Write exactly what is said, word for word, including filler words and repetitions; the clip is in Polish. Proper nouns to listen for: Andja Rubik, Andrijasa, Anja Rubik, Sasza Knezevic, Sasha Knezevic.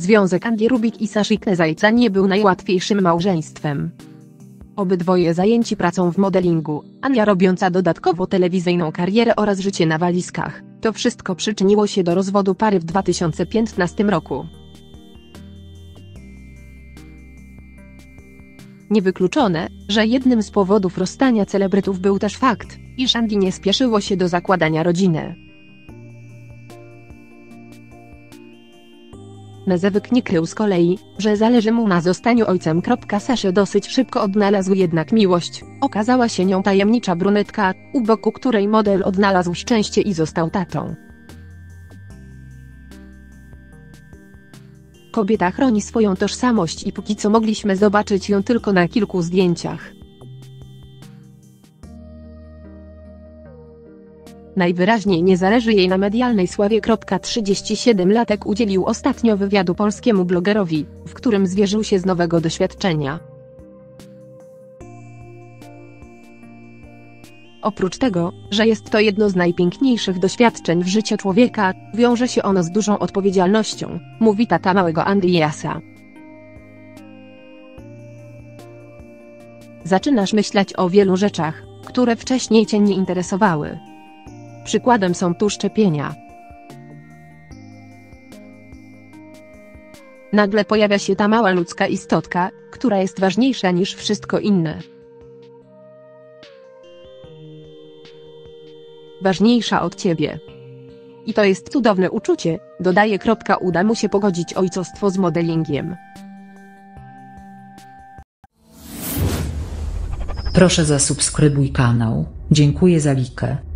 Związek Andji Rubik i Saszy Knezevica nie był najłatwiejszym małżeństwem. Obydwoje zajęci pracą w modelingu, Anja robiąca dodatkowo telewizyjną karierę oraz życie na walizkach, to wszystko przyczyniło się do rozwodu pary w dwa tysiące piętnastym roku. Niewykluczone, że jednym z powodów rozstania celebrytów był też fakt, iż Andji nie spieszyło się do zakładania rodziny. Knezevic nie krył z kolei, że zależy mu na zostaniu ojcem. Saszy dosyć szybko odnalazł jednak miłość, okazała się nią tajemnicza brunetka, u boku której model odnalazł szczęście i został tatą. Kobieta chroni swoją tożsamość i póki co mogliśmy zobaczyć ją tylko na kilku zdjęciach. Najwyraźniej nie zależy jej na medialnej sławie. trzydziestosiedmolatek udzielił ostatnio wywiadu polskiemu blogerowi, w którym zwierzył się z nowego doświadczenia. Oprócz tego, że jest to jedno z najpiękniejszych doświadczeń w życiu człowieka, wiąże się ono z dużą odpowiedzialnością, mówi tata małego Andrijasa. Zaczynasz myśleć o wielu rzeczach, które wcześniej cię nie interesowały. Przykładem są tu szczepienia. Nagle pojawia się ta mała ludzka istotka, która jest ważniejsza niż wszystko inne. Ważniejsza od ciebie. I to jest cudowne uczucie, dodaje. Uda mu się pogodzić ojcostwo z modelingiem. Proszę zasubskrybuj kanał, dziękuję za likę.